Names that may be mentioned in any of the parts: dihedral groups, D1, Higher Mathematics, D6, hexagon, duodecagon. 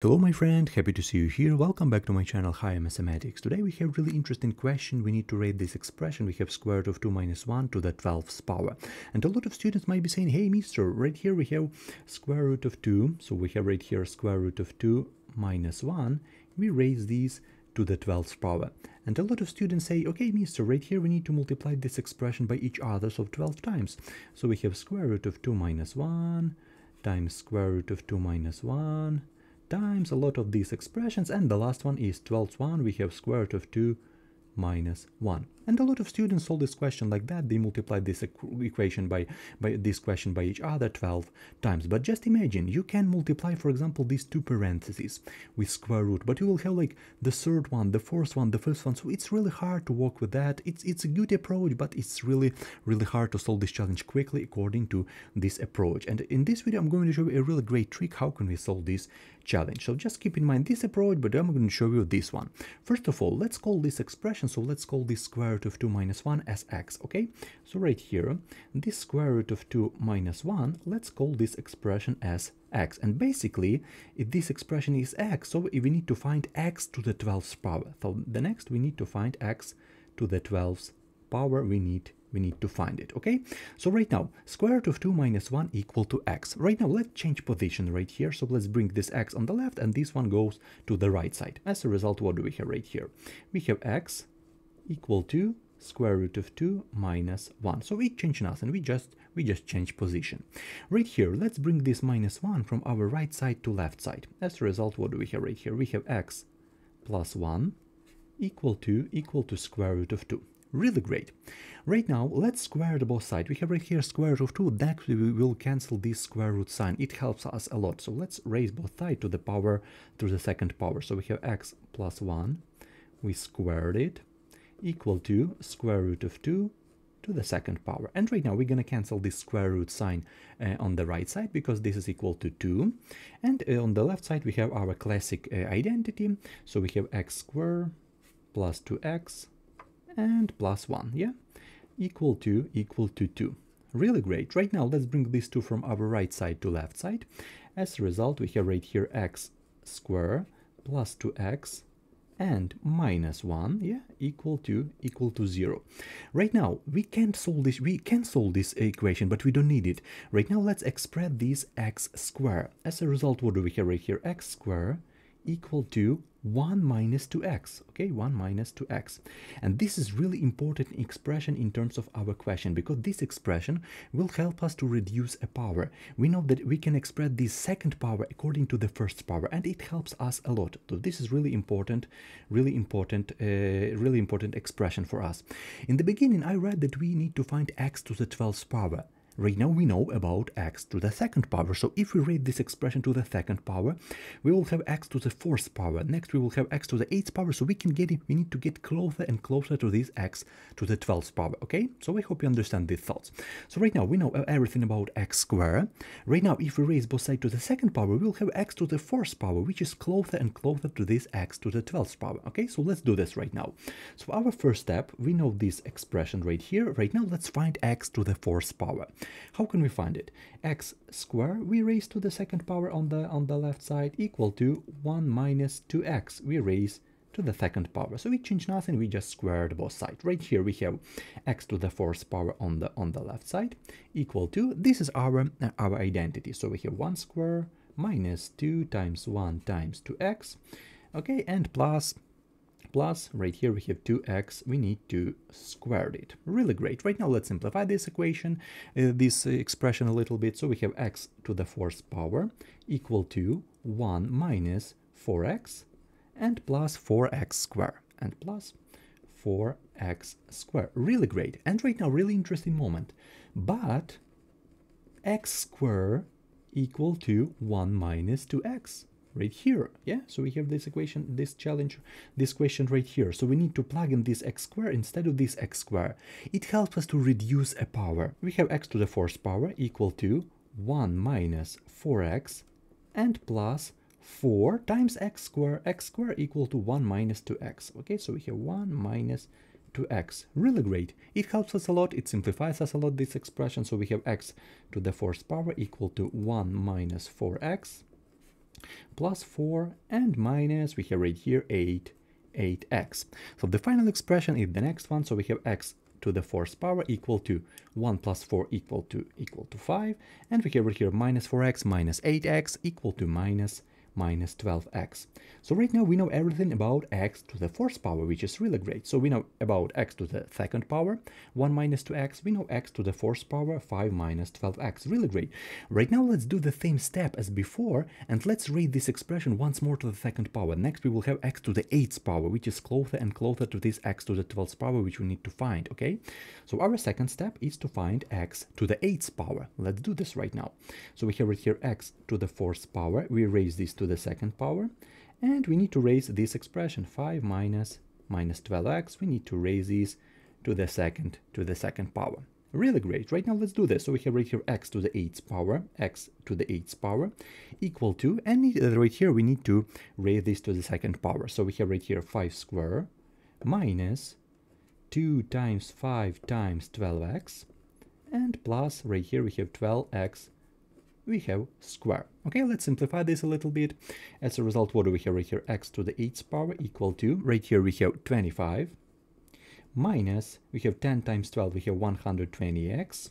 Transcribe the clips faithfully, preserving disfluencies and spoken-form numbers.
Hello my friend, happy to see you here, welcome back to my channel Higher Mathematics. Today we have a really interesting question. We need to rate this expression. We have square root of two minus one to the twelfth power. And a lot of students might be saying, hey mister, right here we have square root of two, so we have right here square root of two minus one, we raise these to the twelfth power. And a lot of students say, okay mister, right here we need to multiply this expression by each other, so twelve times. So we have square root of two minus one times square root of two minus one times a lot of these expressions, and the last one is twelfth one, we have square root of two minus one. And a lot of students solve this question like that. They multiply this equation by, by this question by each other twelve times. But just imagine, you can multiply, for example, these two parentheses with square root, but you will have like the third one, the fourth one, the fifth one. So it's really hard to work with that. It's it's a good approach, but it's really, really hard to solve this challenge quickly according to this approach. And in this video, I'm going to show you a really great trick. How can we solve this challenge? So just keep in mind this approach, but I'm going to show you this one. First of all, let's call this expression. So let's call this square root of two minus one as x, okay? So right here, this square root of two minus one, let's call this expression as x. And basically, if this expression is x, so we need to find x to the twelfth power. So the next, we need to find x to the twelfth power, we need we need to find it, okay? So right now, square root of two minus one equal to x. Right now, let's change position right here. So let's bring this x on the left, and this one goes to the right side. As a result, what do we have right here? We have x equal to square root of two minus one. So we change nothing, we just we just change position. Right here, let's bring this minus one from our right side to left side. As a result, what do we have right here? We have x plus one equal to equal to square root of two. Really great. Right now, let's square the both sides. We have right here square root of two. Next, we will cancel this square root sign. It helps us a lot. So let's raise both sides to the power, to the second power. So we have x plus one, we squared it, equal to square root of two to the second power. And right now we're going to cancel this square root sign uh, on the right side, because this is equal to two. And uh, on the left side we have our classic uh, identity. So we have x squared plus two x and plus one, yeah, equal to equal to two. Really great. Right now let's bring these two from our right side to left side. As a result, we have right here x squared plus two x and minus one, yeah, equal to equal to zero. Right now we can't solve this we can solve this equation, but we don't need it. Right now let's express this x squared. As a result, what do we have right here? X squared equal to one minus two x, okay, one minus two x. And this is really important expression in terms of our question, because this expression will help us to reduce a power. We know that we can express this second power according to the first power, and it helps us a lot. So this is really important, really important, uh, really important expression for us. In the beginning, I read that we need to find x to the twelfth power. Right now we know about x to the second power, so if we rate this expression to the second power, we will have x to the fourth power. Next we will have x to the eighth power, so we can get it, we need to get closer and closer to this x to the twelfth power, okay? So I hope you understand these thoughts. So right now we know everything about x squared. Right now if we raise both sides to the second power, we will have x to the fourth power, which is closer and closer to this x to the twelfth power, okay? So let's do this right now. So our first step, we know this expression right here. Right now let's find x to the fourth power. How can we find it? X squared we raise to the second power on the on the left side equal to one minus two x we raise to the second power. So we change nothing, we just squared both sides. Right here we have x to the fourth power on the on the left side equal to, this is our uh, our identity. So we have one squared minus two times one times two x, okay, and plus plus right here we have two x, we need to square it. Really great. Right now let's simplify this equation, uh, this expression a little bit. So we have x to the fourth power equal to one minus four x and plus four x squared and plus four x squared. Really great. And right now really interesting moment, but x squared equal to one minus two x right here, yeah. So we have this equation, this challenge, this question right here. So we need to plug in this x squared instead of this x squared. It helps us to reduce a power. We have x to the fourth power equal to one minus four x and plus four times x squared, x squared equal to one minus two x. Okay, so we have one minus two x. Really great. It helps us a lot, it simplifies us a lot, this expression. So we have x to the fourth power equal to one minus four x plus four, and minus, we have right here eight, eight x. So the final expression is the next one, so we have x to the fourth power equal to one plus four equal to equal to five, and we have right here minus four x minus eight x equal to minus minus twelve x. So right now we know everything about x to the fourth power, which is really great. So we know about x to the second power, one minus two x. We know x to the fourth power, five minus twelve x. Really great. Right now let's do the same step as before, and let's read this expression once more to the second power. Next we will have x to the eighth power, which is closer and closer to this x to the twelfth power, which we need to find, okay? So our second step is to find x to the eighth power. Let's do this right now. So we have right here x to the fourth power. We raise this to the second power, and we need to raise this expression five minus minus twelve x. We need to raise these to the second to the second power. Really great. Right now let's do this. So we have right here x to the eighth power, x to the eighth power equal to, and right here we need to raise this to the second power. So we have right here five square minus two times five times twelve x, and plus right here we have twelve x, we have square. Okay, let's simplify this a little bit. As a result, what do we have right here? X to the eighth power equal to, right here we have twenty-five, minus, we have ten times twelve, we have one hundred twenty x,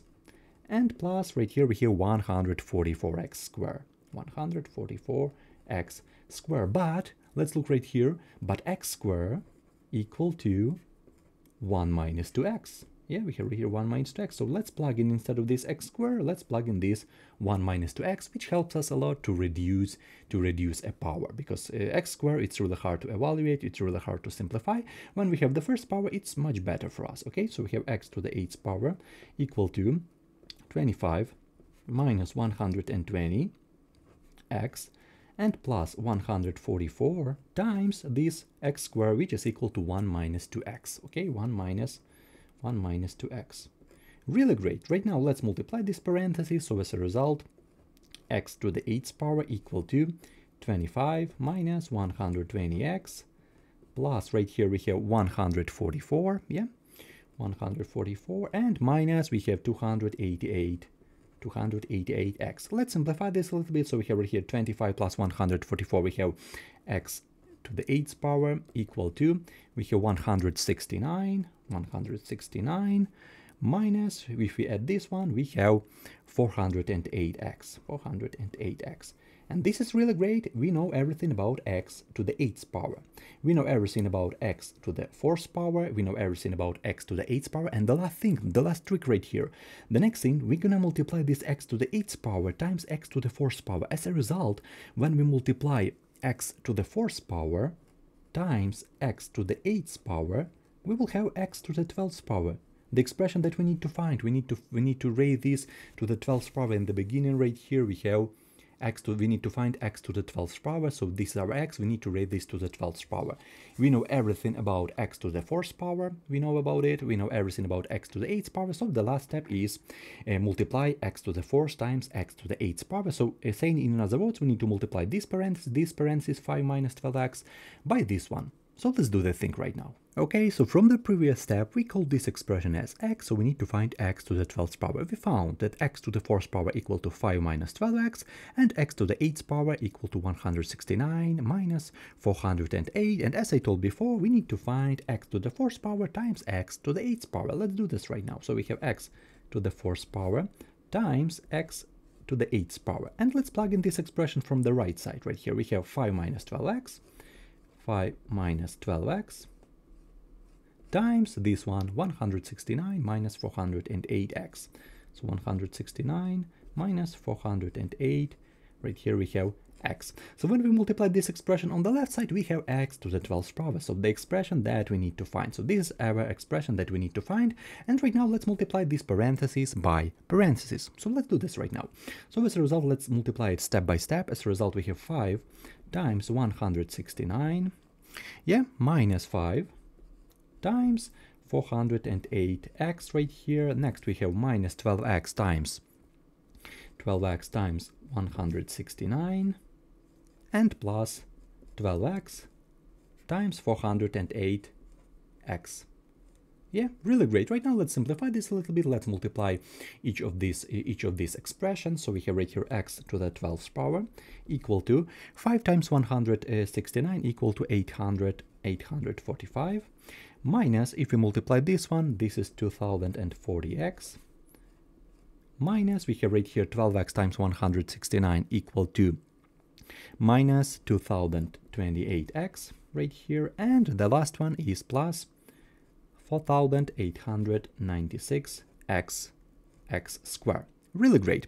and plus, right here we have one hundred forty-four x square, one hundred forty-four x square. But, let's look right here, but x square equal to one minus two x. Yeah, we have here one minus two x, so let's plug in, instead of this x squared, let's plug in this one minus two x, which helps us a lot to reduce to reduce a power, because uh, x squared, it's really hard to evaluate, it's really hard to simplify. When we have the first power, it's much better for us, okay? So we have x to the eighth power equal to twenty-five minus one hundred twenty x, and plus one hundred forty-four times this x squared, which is equal to one minus two x, okay? one minus one minus two x. Really great. Right now let's multiply this parenthesis. So as a result, x to the eighth power equal to twenty-five minus one hundred twenty x, plus right here we have one hundred forty-four, yeah, one hundred forty-four, and minus we have two hundred eighty-eight, two hundred eighty-eight x. Let's simplify this a little bit. So we have right here twenty-five plus one hundred forty-four, we have x to the eighth power equal to, we have one hundred sixty-nine, one hundred sixty-nine, minus, if we add this one, we have four hundred eight x, four hundred eight x. And this is really great. We know everything about x to the eighth power. We know everything about x to the fourth power. We know everything about x to the eighth power. And the last thing, the last trick right here. The next thing, we're gonna multiply this x to the eighth power times x to the fourth power. As a result, when we multiply x to the fourth power times x to the eighth power, we will have x to the twelfth power, the expression that we need to find. We need to we need to raise this to the twelfth power. In the beginning right here we have x to, we need to find x to the twelfth power, so this is our x, we need to raise this to the twelfth power. We know everything about x to the fourth power, we know about it, we know everything about x to the eighth power, so the last step is uh, multiply x to the fourth times x to the eighth power. So uh, saying in other words, we need to multiply this parenthesis, this parenthesis five minus twelve x by this one. So let's do the thing right now. Okay, so from the previous step, we called this expression as x, so we need to find x to the twelfth power. We found that x to the fourth power equal to five minus twelve x, and x to the eighth power equal to one hundred sixty-nine minus four hundred eight, and as I told before, we need to find x to the fourth power times x to the eighth power. Let's do this right now. So we have x to the fourth power times x to the eighth power, and let's plug in this expression from the right side. Right here we have five minus twelve x, five minus twelve x, times this one, one hundred sixty-nine minus four hundred eight x. So one hundred sixty-nine minus four hundred eight, right here we have x. So when we multiply this expression on the left side, we have x to the twelfth power, so the expression that we need to find. So this is our expression that we need to find, and right now let's multiply these parentheses by parentheses. So let's do this right now. So as a result, let's multiply it step by step. As a result, we have five times one hundred sixty-nine, yeah, minus five, times four hundred eight x right here. Next we have minus twelve x times twelve x times one hundred sixty-nine, and plus twelve x times four hundred eight x. Yeah, really great. Right now, let's simplify this a little bit. Let's multiply each of these each of these expressions. So we have right here x to the twelfth power equal to five times one hundred sixty-nine equal to eight hundred, eight hundred forty-five. Minus, if we multiply this one, this is two thousand forty x. Minus, we have right here twelve x times one hundred sixty-nine equal to minus two thousand twenty-eight x right here. And the last one is plus four thousand eight hundred ninety-six x x squared. Really great.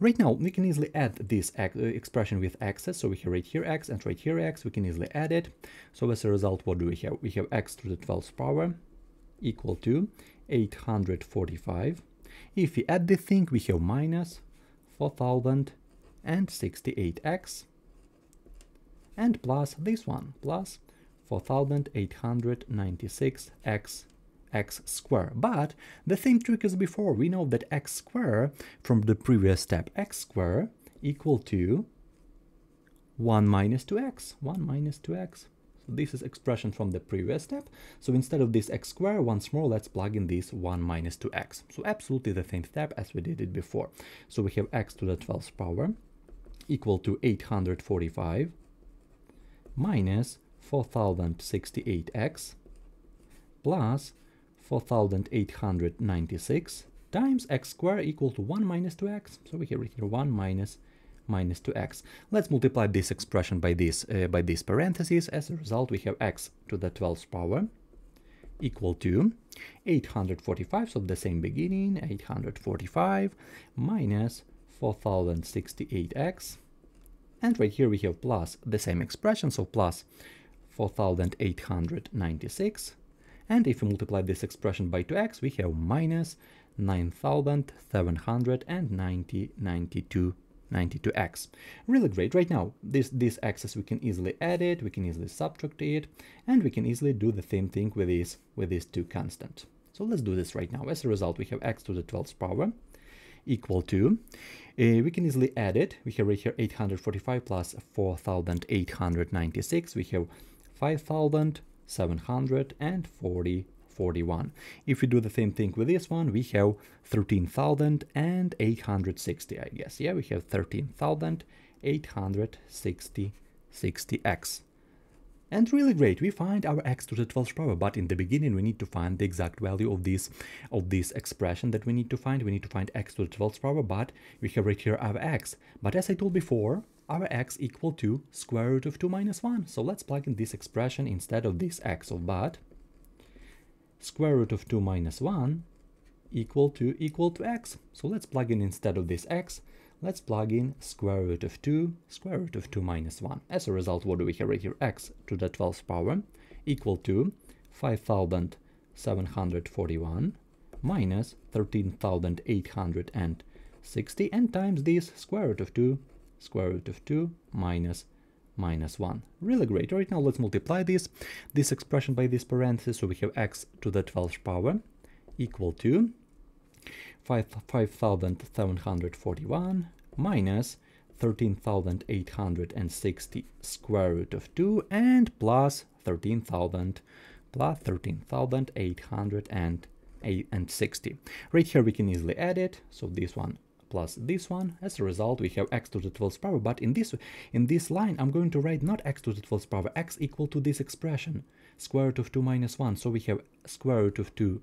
Right now, we can easily add this x, uh, expression with x's. So we have right here x and right here x. We can easily add it. So as a result, what do we have? We have x to the twelfth power equal to eight hundred forty-five. If we add the thing, we have minus four thousand sixty-eight x and plus this one, plus four thousand eight hundred ninety-six x x squared. But the same trick as before, we know that x squared from the previous step, x squared equal to one minus two x, one minus two x. So this is expression from the previous step. So instead of this x squared, once more, let's plug in this one minus two x. So absolutely the same step as we did it before. So we have x to the twelfth power equal to eight hundred forty-five minus four thousand sixty-eight x plus four thousand eight hundred ninety-six times x squared equal to one minus two x. So we have right here one minus minus two x. Let's multiply this expression by this uh, by these parentheses. As a result, we have x to the twelfth power equal to eight hundred forty-five. So the same beginning, eight hundred forty-five minus four thousand sixty-eight x. And right here we have plus the same expression, so plus four thousand eight hundred ninety-six. And if we multiply this expression by two x, we have minus nine thousand seven hundred ninety-two x. Really great. Right now, this, this axis we can easily add it, we can easily subtract it, and we can easily do the same thing with these, with these two constants. So let's do this right now. As a result, we have x to the twelfth power equal to, uh, we can easily add it. We have right here eight hundred forty-five plus four thousand eight hundred ninety-six. We have five thousand seven hundred forty-one. If we do the same thing with this one, we have thirteen thousand eight hundred sixty, I guess. Yeah, we have thirteen thousand eight hundred sixty x. And really great, we find our x to the twelfth power, but in the beginning we need to find the exact value of this of this expression that we need to find. We need to find x to the twelfth power, but we have right here our x. But as I told before, our x equal to square root of two minus one. So let's plug in this expression instead of this x. So but square root of two minus one equal to equal to x. So let's plug in instead of this x. Let's plug in square root of two, square root of two minus one. As a result, what do we have right here? X to the twelfth power equal to five thousand seven hundred forty-one minus thirteen thousand eight hundred sixty and times this square root of two, square root of two minus minus one. Really great. Right now, let's multiply this, this expression by this parenthesis. So we have x to the twelfth power equal to five thousand seven hundred forty-one minus thirteen thousand eight hundred sixty square root of two and plus thirteen thousand plus thirteen thousand eight hundred sixty. Right here we can easily add it. So this one plus this one. As a result, we have x to the twelfth power. But in this in this line, I'm going to write not x to the twelfth power, x equal to this expression, square root of two minus one. So we have square root of two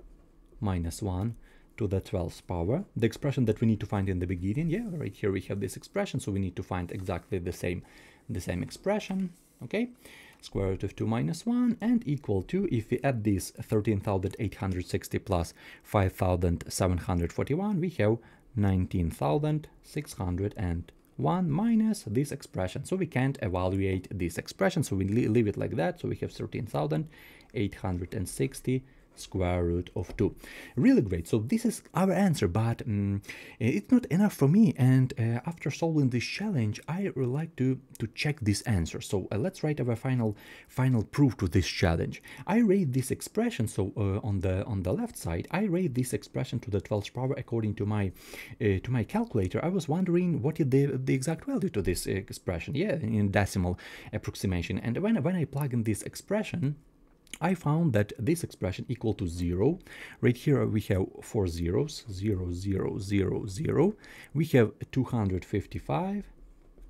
minus one to the twelfth power, the expression that we need to find in the beginning. Yeah, right here we have this expression, so we need to find exactly the same the same expression. Okay, square root of two minus one and equal to, if we add this thirteen thousand eight hundred sixty plus five thousand seven hundred forty-one, we have nineteen thousand six hundred one minus this expression. So we can't evaluate this expression, so we leave it like that. So we have thirteen thousand eight hundred sixty square root of two. Really great. So this is our answer, but um, it's not enough for me. And uh, after solving this challenge, I would like to to check this answer. So uh, let's write our final final proof to this challenge. I rate this expression. So uh, on the on the left side, I rate this expression to the twelfth power according to my uh, to my calculator. I was wondering what is the the exact value to this expression. Yeah, in decimal approximation. And when when I plug in this expression, I found that this expression equal to zero. Right here we have four zeros, zero, zero, zero, zero. We have two hundred fifty-five,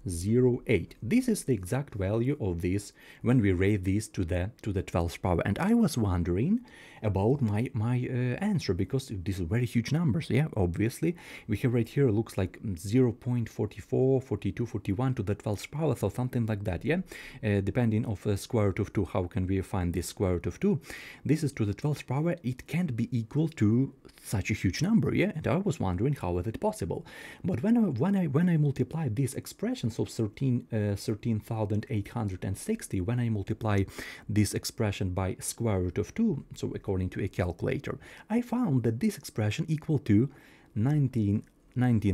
zero, eight. This is the exact value of this when we raise this to the to the twelfth power. And I was wondering about my my uh, answer, because these are very huge numbers. Yeah, obviously we have right here looks like zero point four four, forty-two, forty-one to the twelfth power, so something like that. Yeah, uh, depending of the square root of two. How can we find this square root of two? This is to the twelfth power. It can't be equal to such a huge number. Yeah, and I was wondering how is it possible. But when I when I when I multiply this expression of thirteen thousand eight hundred sixty, when I multiply this expression by square root of two, so according to a calculator, I found that this expression equal to nineteen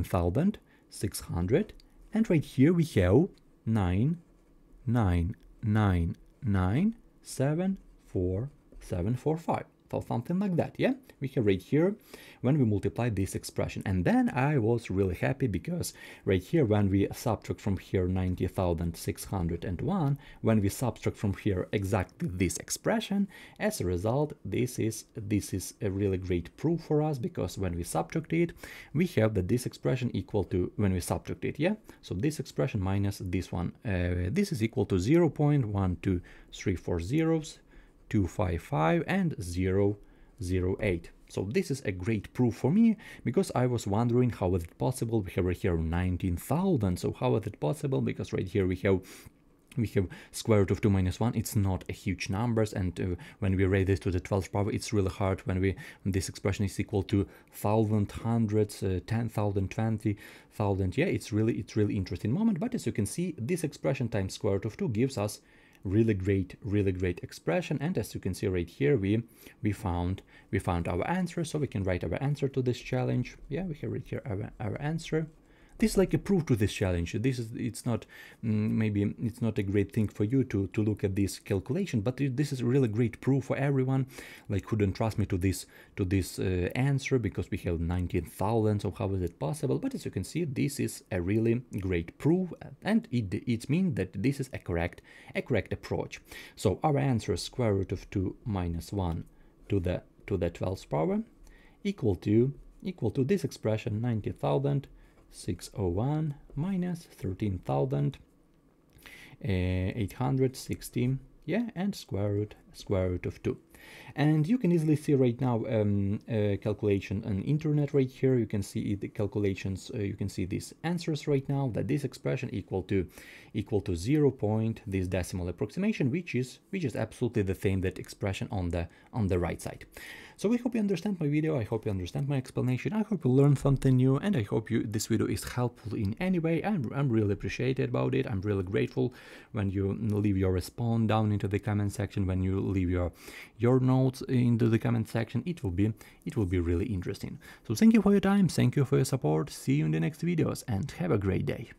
thousand six hundred, and right here we have nine nine nine nine seven four seven four five. So something like that, yeah? We have right here when we multiply this expression. And then I was really happy, because right here when we subtract from here ninety thousand six hundred one, when we subtract from here exactly this expression, as a result, this is this is a really great proof for us, because when we subtract it, we have that this expression equal to, when we subtract it, yeah? So this expression minus this one, uh, this is equal to zero point one two three four zeros. two five five and zero zero eight. So this is a great proof for me, because I was wondering how is it possible. We have right here nineteen thousand. So how is it possible? Because right here we have we have square root of two minus one. It's not a huge numbers, and uh, when we raise this to the twelfth power, it's really hard. When we this expression is equal to thousand, hundreds, uh, ten thousand, twenty thousand. Yeah, it's really it's really interesting moment. But as you can see, this expression times square root of two gives us really great, really great expression. And as you can see right here, we we found we found our answer. So we can write our answer to this challenge. Yeah, we have right here our, our answer. This is like a proof to this challenge. This is it's not maybe it's not a great thing for you to to look at this calculation, but this is really great proof for everyone. Like, couldn't trust me to this to this uh, answer, because we have nineteen thousand. So how is it possible? But as you can see, this is a really great proof, and it it means that this is a correct a correct approach. So our answer is square root of two minus one to the to the twelfth power equal to equal to this expression ninety thousand six hundred one minus thirteen thousand eight hundred sixty, yeah, and square root square root of two. And you can easily see right now um, uh, calculation on internet right here. You can see the calculations. Uh, you can see these answers right now, that this expression equal to equal to zero point this decimal approximation, which is which is absolutely the same that expression on the on the right side. So I hope you understand my video. I hope you understand my explanation. I hope you learned something new, and I hope you this video is helpful in any way. I'm I'm really appreciated about it. I'm really grateful when you leave your response down into the comment section, when you leave your your notes into the comment section. It will be it will be really interesting. So thank you for your time, thank you for your support. See you in the next videos, and have a great day.